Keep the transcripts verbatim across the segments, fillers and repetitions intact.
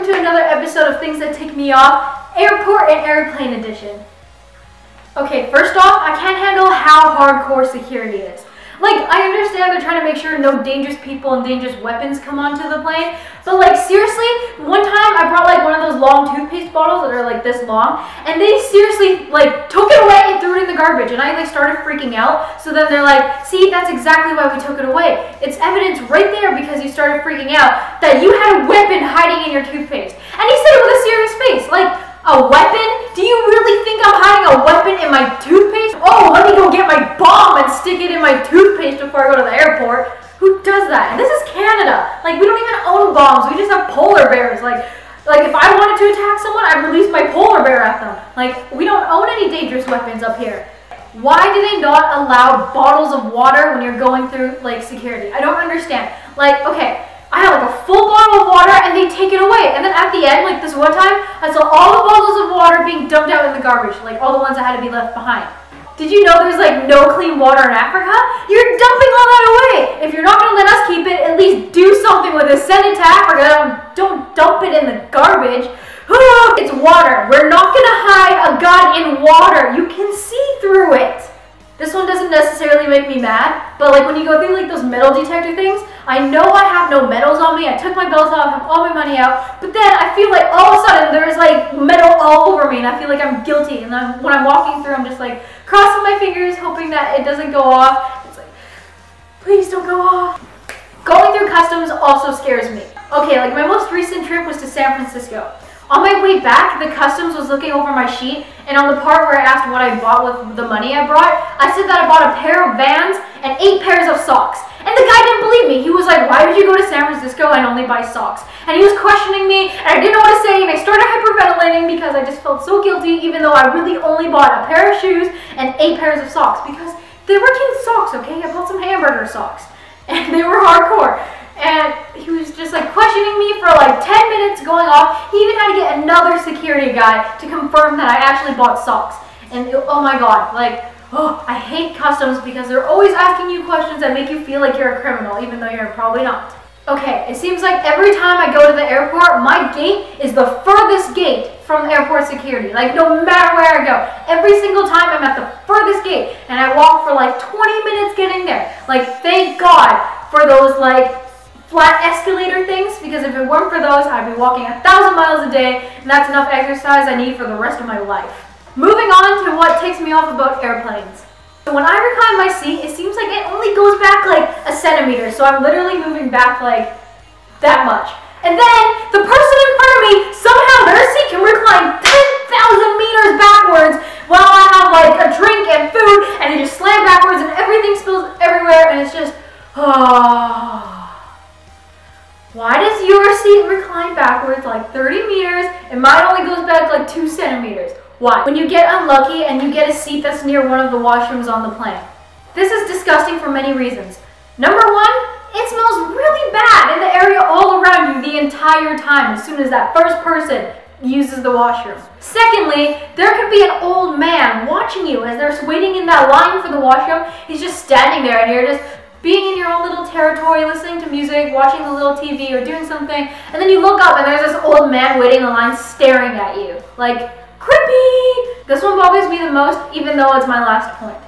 welcome to another episode of Things That Tick Me Off, Airport and Airplane Edition. Okay, first off, I can't handle how hardcore security is. Like, I understand they're trying to make sure no dangerous people and dangerous weapons come onto the plane, but like, seriously, one time I brought like one of those long toothpaste bottles that are like this long, and they seriously like took it away and threw it in the garbage, and I like started freaking out. So then they're like, see, that's exactly why we took it away. It's evidence right there because you started freaking out that you had a weapon hiding in your toothpaste. And he said it with a serious face, like, a weapon? Do you really think I'm hiding a weapon in my toothpaste? Oh, let me go get my bomb and stick it in my toothpaste before I go to the airport. Who does that? And this is Canada. Like, we don't even own bombs. We just have polar bears. Like, like if I wanted to attack someone, I'd release my polar bear at them. Like, we don't own any dangerous weapons up here. Why do they not allow bottles of water when you're going through, like, security? I don't understand. Like, okay. I had like a full bottle of water and they take it away. And then at the end, like this one time, I saw all the bottles of water being dumped out in the garbage, like all the ones that had to be left behind. Did you know there's like no clean water in Africa? You're dumping all that away. If you're not gonna let us keep it, at least do something with it. Send it to Africa. Don't dump it in the garbage. It's water. We're not gonna hide a gun in water. You can see through it. This one doesn't necessarily make me mad, but like when you go through like those metal detector things, I know I have no medals on me, I took my belts off, I have all my money out, but then I feel like all of a sudden there's like metal all over me and I feel like I'm guilty, and then when I'm walking through I'm just like crossing my fingers hoping that it doesn't go off. It's like, please don't go off. Going through customs also scares me. Okay, like my most recent trip was to San Francisco. On my way back, the customs was looking over my sheet, and on the part where I asked what I bought with the money I brought, I said that I bought a pair of Vans and eight pairs of socks. And the guy didn't believe me. He was like, why would you go to San Francisco and only buy socks? And he was questioning me, and I didn't know what to say, and I started hyperventilating because I just felt so guilty, even though I really only bought a pair of shoes and eight pairs of socks, because they were cute socks, okay? I bought some hamburger socks, and they were hardcore. And he was just like questioning me for like ten minutes going off. He even had to get another security guy to confirm that I actually bought socks. And it, oh my god, like, oh, I hate customs because they're always asking you questions that make you feel like you're a criminal, even though you're probably not. Okay, it seems like every time I go to the airport, my gate is the furthest gate from airport security. Like, no matter where I go, every single time I'm at the furthest gate, and I walk for like twenty minutes getting there. Like, thank God for those, like, flat escalator things, because if it weren't for those, I'd be walking a thousand miles a day, and that's enough exercise I need for the rest of my life. Moving on to what ticks me off about airplanes. So when I recline my seat, it seems like it only goes back like a centimeter, so I'm literally moving back like that much. And then the person in front of me, somehow their seat can recline ten thousand meters backwards while I have like a drink and food, and it just slams backwards and everything spills everywhere, and it's just, oh. Why does your seat recline backwards like thirty meters and mine only goes back like two centimeters? Why? When you get unlucky and you get a seat that's near one of the washrooms on the plane. This is disgusting for many reasons. Number one, it smells really bad in the area all around you the entire time as soon as that first person uses the washroom. Secondly, there could be an old man watching you as they're waiting in that line for the washroom. He's just standing there and you're just being in your own little territory, listening to music, watching a little T V, or doing something, and then you look up and there's this old man waiting in the line staring at you. Like, creepy! This one bothers me the most, even though it's my last point.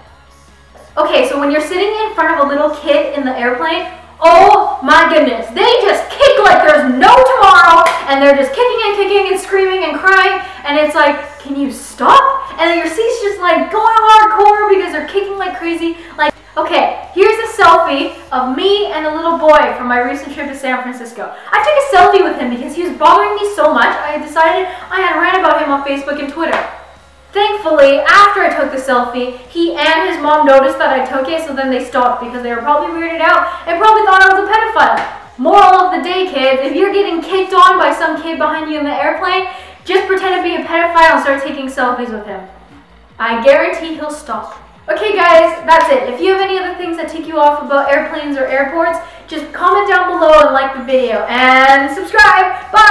Okay, so when you're sitting in front of a little kid in the airplane, oh my goodness, they just kick like there's no tomorrow, and they're just kicking and kicking and screaming and crying, and it's like, can you stop? And then your seat's just like going hardcore because they're kicking like crazy. Like, okay, here's a selfie of me and a little boy from my recent trip to San Francisco. I took a selfie with him because he was bothering me so much, I decided I had ran about him on Facebook and Twitter. Thankfully, after I took the selfie, he and his mom noticed that I took it, so then they stopped because they were probably weirded out and probably thought I was a pedophile. Moral of the day, kids, if you're getting kicked on by some kid behind you in the airplane, just pretend to be a pedophile and start taking selfies with him. I guarantee he'll stop. Okay guys, that's it. If you have any other things that tick you off about airplanes or airports, just comment down below and like the video and subscribe. Bye!